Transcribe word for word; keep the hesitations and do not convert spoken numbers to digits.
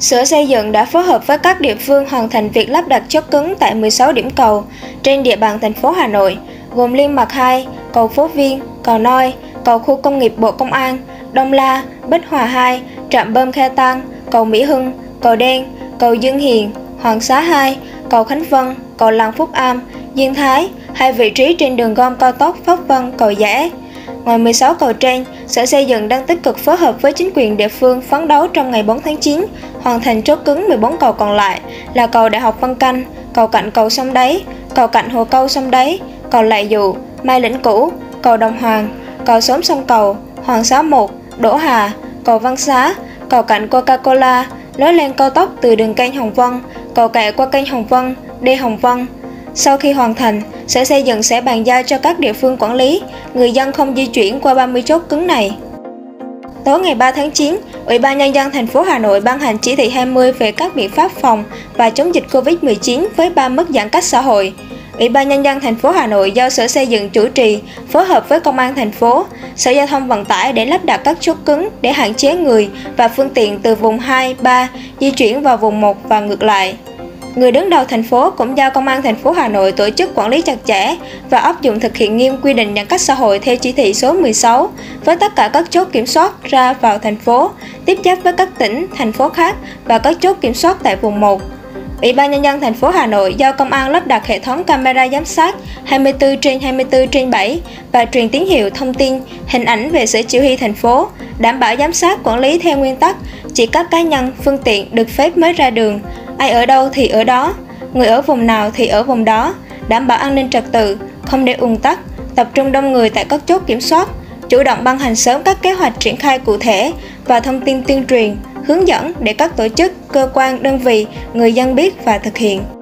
Sở Xây dựng đã phối hợp với các địa phương hoàn thành việc lắp đặt chốt cứng tại mười sáu điểm cầu trên địa bàn thành phố Hà Nội, gồm Liên Mạc hai, cầu Phố Viên, cầu Noi, cầu Khu Công nghiệp Bộ Công an, Đông La, Bích Hòa hai, trạm bơm Khe Tang, cầu Mỹ Hưng, cầu Đen, cầu Dương Hiền, Hoàng Xá hai, cầu Khánh Vân, cầu Làng Phúc Am, Diên Thái, hai vị trí trên đường gom cao tốc Pháp Vân, cầu Giẽ. Ngoài mười sáu cầu trên, Sở Xây dựng đang tích cực phối hợp với chính quyền địa phương phấn đấu trong ngày bốn tháng chín, hoàn thành chốt cứng mười bốn cầu còn lại là cầu Đại học Văn Canh, cầu Cạnh cầu Sông Đáy, cầu Cạnh Hồ Câu Sông Đáy, cầu Lại Dụ, Mai Lĩnh Cũ, cầu Đồng Hoàng, cầu Xóm Sông Cầu, Hoàng Xá một, Đỗ Hà, cầu Văn Xá, cầu Cạnh Coca-Cola, lối lên cao tốc từ đường kênh Hồng Vân, cầu Kệ qua kênh Hồng Vân, đi Hồng Vân. Sau khi hoàn thành, Sở Xây dựng sẽ bàn giao cho các địa phương quản lý, người dân không di chuyển qua ba mươi chốt cứng này. Tối ngày ba tháng chín, Ủy ban Nhân dân thành phố Hà Nội ban hành chỉ thị hai mươi về các biện pháp phòng và chống dịch Covid mười chín với ba mức giãn cách xã hội. Ủy ban Nhân dân thành phố Hà Nội giao Sở Xây dựng chủ trì, phối hợp với Công an thành phố, Sở Giao thông Vận tải để lắp đặt các chốt cứng để hạn chế người và phương tiện từ vùng hai, ba di chuyển vào vùng một và ngược lại. Người đứng đầu thành phố cũng giao Công an thành phố Hà Nội tổ chức quản lý chặt chẽ và áp dụng thực hiện nghiêm quy định giãn cách xã hội theo chỉ thị số mười sáu với tất cả các chốt kiểm soát ra vào thành phố, tiếp giáp với các tỉnh, thành phố khác và các chốt kiểm soát tại vùng một. Ủy ban Nhân dân thành phố Hà Nội giao Công an lắp đặt hệ thống camera giám sát hai mươi tư trên hai mươi tư trên bảy và truyền tín hiệu thông tin, hình ảnh về Sở Chỉ huy thành phố, đảm bảo giám sát quản lý theo nguyên tắc chỉ các cá nhân, phương tiện được phép mới ra đường, ai ở đâu thì ở đó, người ở vùng nào thì ở vùng đó, đảm bảo an ninh trật tự, không để ùn tắc, tập trung đông người tại các chốt kiểm soát, chủ động ban hành sớm các kế hoạch triển khai cụ thể và thông tin tuyên truyền, hướng dẫn để các tổ chức, cơ quan, đơn vị, người dân biết và thực hiện.